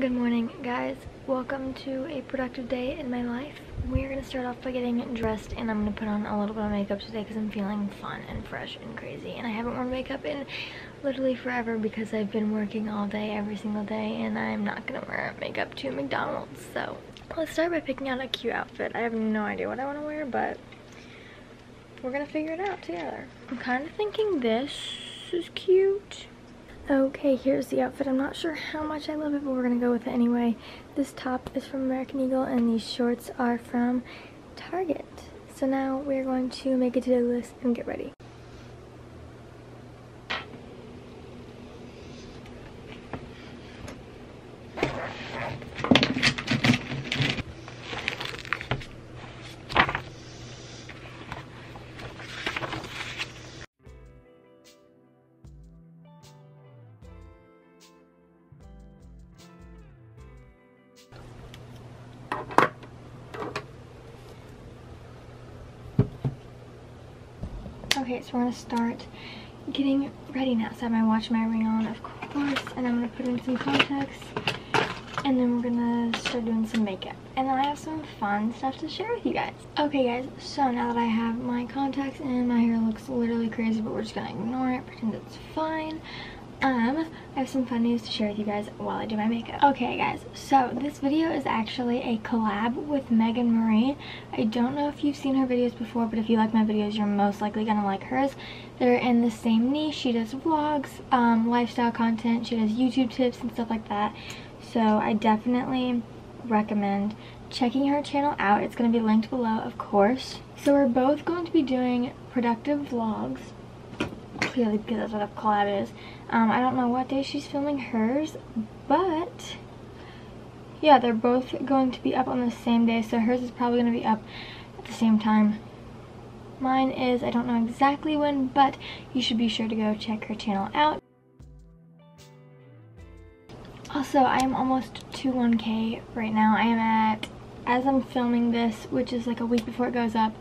Good morning, guys. Welcome to a productive day in my life. We're gonna start off by getting dressed, and I'm gonna put on a little bit of makeup today because I'm feeling fun and fresh and crazy, and I haven't worn makeup in literally forever because I've been working all day every single day, and I'm not gonna wear makeup to McDonald's. So let's start by picking out a cute outfit. I have no idea what I want to wear, but we're gonna figure it out together. I'm kind of thinking this is cute. Okay, here's the outfit. I'm not sure how much I love it, but we're gonna go with it anyway. This top is from American Eagle and these shorts are from Target. So now we're going to make a to-do list and get ready. Okay, so we're gonna start getting ready now. So I have my watch, my ring on, of course, and I'm gonna put in some contacts, and then we're gonna start doing some makeup. And then I have some fun stuff to share with you guys. Okay, guys, so now that I have my contacts and my hair looks literally crazy, but we're just gonna ignore it, pretend it's fine. I have some fun news to share with you guys while I do my makeup. Okay, guys, so this video is actually a collab with Megan Marie. I don't know if you've seen her videos before, but if you like my videos, you're most likely gonna like hers. They're in the same niche. She does vlogs, lifestyle content, she does YouTube tips and stuff like that. So I definitely recommend checking her channel out. It's gonna be linked below, of course. So we're both going to be doing productive vlogs, clearly, because that's what a collab is. I don't know what day she's filming hers, but yeah, they're both going to be up on the same day, so hers is probably going to be up at the same time. Mine is, I don't know exactly when, but you should be sure to go check her channel out. Also, I am almost to 1K right now. I am at, as I'm filming this, which is like a week before it goes up,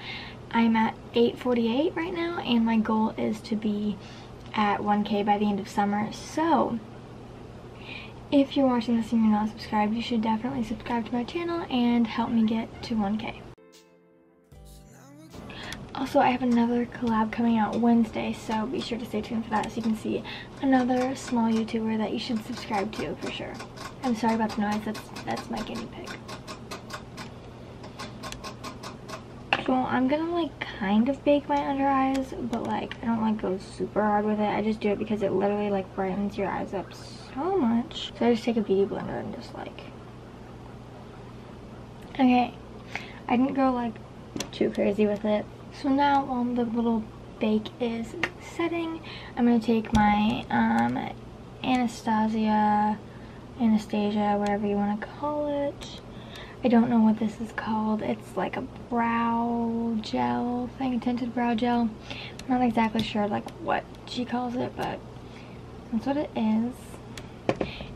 I'm at 848 right now, and my goal is to be at 1K by the end of summer. So if you're watching this and you're not subscribed, you should definitely subscribe to my channel and help me get to 1K. Also, I have another collab coming out Wednesday, so be sure to stay tuned for that so you can see another small YouTuber that you should subscribe to for sure. I'm sorry about the noise, that's my guinea pig. So I'm gonna like kind of bake my under eyes, but like I don't like go super hard with it. I just do it because it literally like brightens your eyes up so much. So I just take a beauty blender and just like, okay, I didn't go like too crazy with it. So now while the little bake is setting, I'm gonna take my Anastasia, whatever you want to call it. I don't know what this is called. It's like a brow gel thing, tinted brow gel. I'm not exactly sure like what she calls it, but that's what it is.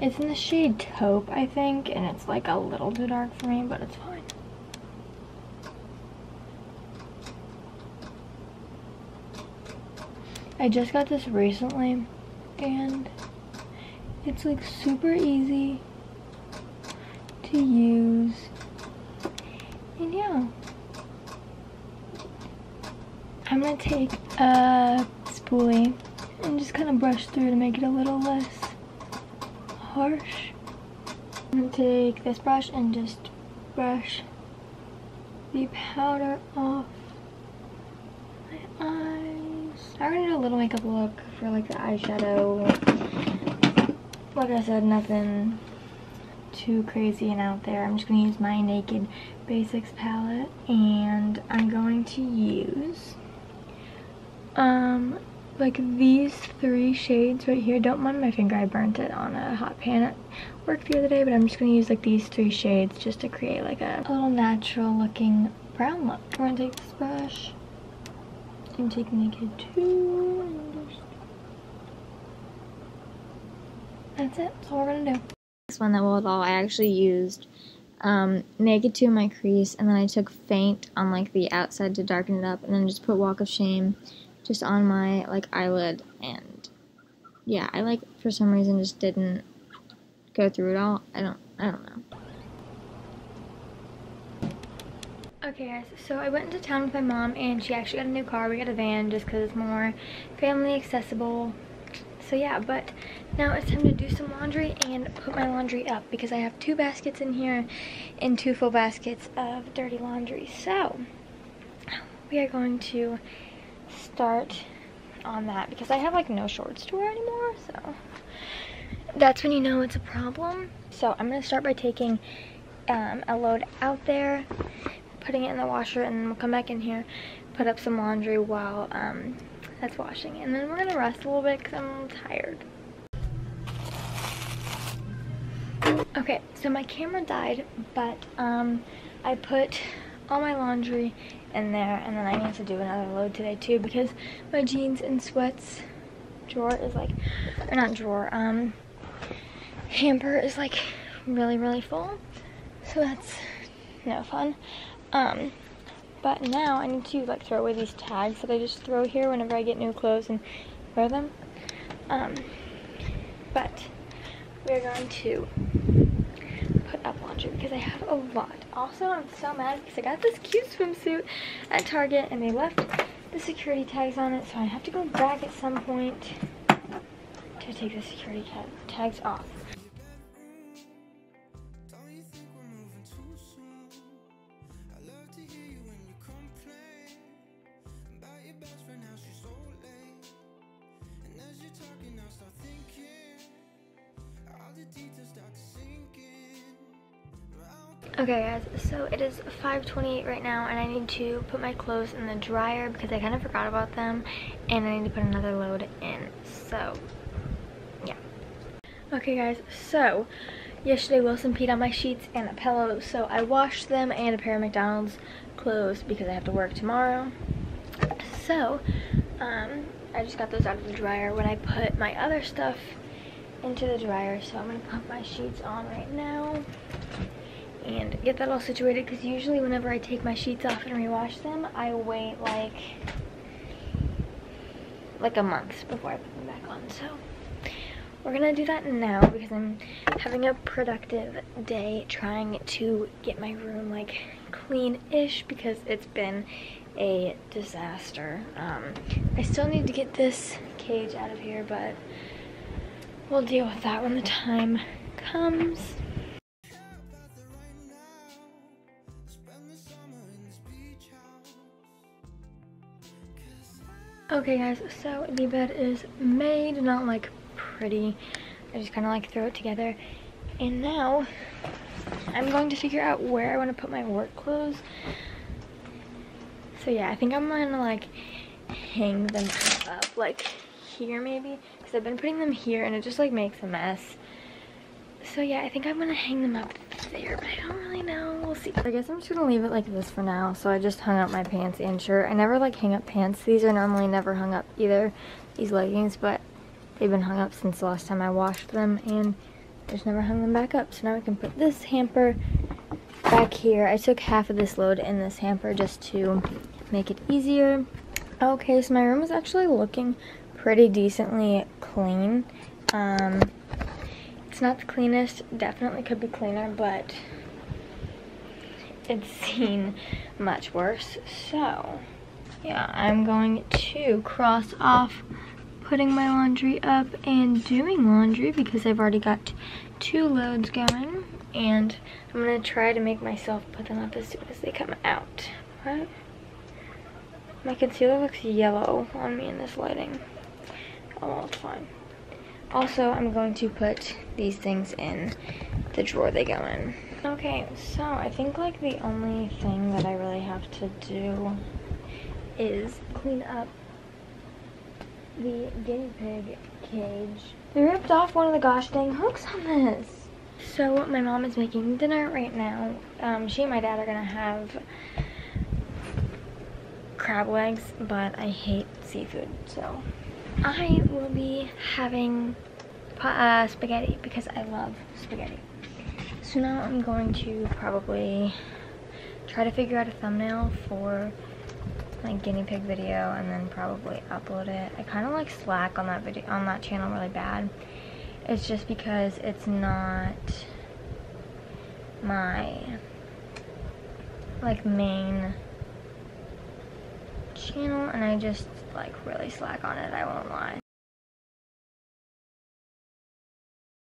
It's in the shade taupe, I think, and it's like a little too dark for me, but it's fine. I just got this recently, and it's like super easy to use. And yeah, I'm gonna take a spoolie and just kind of brush through to make it a little less harsh. I'm gonna take this brush and just brush the powder off my eyes. I already did a little makeup look for like the eyeshadow. Like I said, nothing too crazy and out there. I'm just going to use my Naked Basics palette, and I'm going to use like these three shades right here. Don't mind my finger, I burnt it on a hot pan at work the other day, but I'm just going to use like these three shades just to create like a little natural looking brown look. We're going to take this brush and take Naked Too, and just... that's it. That's all we're going to do. This one that will at all, I actually used Naked Too in my crease, and then I took Faint on like the outside to darken it up, and then just put Walk of Shame just on my like eyelid. And yeah, I like for some reason just didn't go through it all. I don't I don't know. Okay guys, so I went into town with my mom and she actually got a new car. We got a van just because it's more family accessible. So yeah, but now it's time to do some laundry and put my laundry up because I have 2 baskets in here and 2 full baskets of dirty laundry. So we are going to start on that because I have like no shorts to wear anymore. So that's when you know it's a problem. So I'm going to start by taking a load out there, putting it in the washer, and then we'll come back in here, put up some laundry while that's washing, and then we're gonna rest a little bit because I'm tired. Okay, so my camera died, but I put all my laundry in there, and then I need to do another load today too because my jeans and sweats drawer is like, or not drawer, hamper is like really full, so that's no fun. But now I need to like throw away these tags that I just throw here whenever I get new clothes and wear them. But we're going to put up laundry because I have a lot. Also, I'm so mad because I got this cute swimsuit at Target and they left the security tags on it, so I have to go back at some point to take the security tags off. Okay guys, so it is 5:28 right now and I need to put my clothes in the dryer because I kind of forgot about them and I need to put another load in, so yeah. Okay guys, so yesterday Wilson peed on my sheets and a pillow, so I washed them and a pair of McDonald's clothes because I have to work tomorrow. So I just got those out of the dryer when I put my other stuff into the dryer, so I'm going to put my sheets on right now and get that all situated because usually whenever I take my sheets off and rewash them, I wait like a month before I put them back on. So we're going to do that now because I'm having a productive day trying to get my room like clean-ish because it's been a disaster. I still need to get this cage out of here, but we'll deal with that when the time comes. Okay guys, so the bed is made, not like pretty, I just kind of like throw it together, and now I'm going to figure out where I want to put my work clothes. So yeah, I think I'm going to like hang them up like here maybe, because I've been putting them here and it just like makes a mess. So yeah, I think I'm going to hang them up there, but I don't really know. We'll see. I guess I'm just going to leave it like this for now. So I just hung up my pants and shirt. I never like hang up pants. These are normally never hung up either, these leggings, but they've been hung up since the last time I washed them and I just never hung them back up. So now we can put this hamper back here. I took half of this load in this hamper just to make it easier. Okay, so my room is actually looking pretty decently clean. It's not the cleanest, definitely could be cleaner, but it's seen much worse. So yeah, I'm going to cross off putting my laundry up and doing laundry because I've already got 2 loads going, and I'm going to try to make myself put them up as soon as they come out. What? My concealer looks yellow on me in this lighting. Oh well, it's fine. Also, I'm going to put these things in the drawer they go in. Okay, so I think like the only thing that I really have to do is clean up the guinea pig cage. We ripped off one of the gosh dang hooks on this. So my mom is making dinner right now. She and my dad are gonna have crab legs, but I hate seafood, so I will be having spaghetti because I love spaghetti. So now I'm going to probably try to figure out a thumbnail for my guinea pig video and then probably upload it. I kind of like slack on that video, on that channel really bad. It's just because it's not my like main channel, and I just like really slack on it, I won't lie.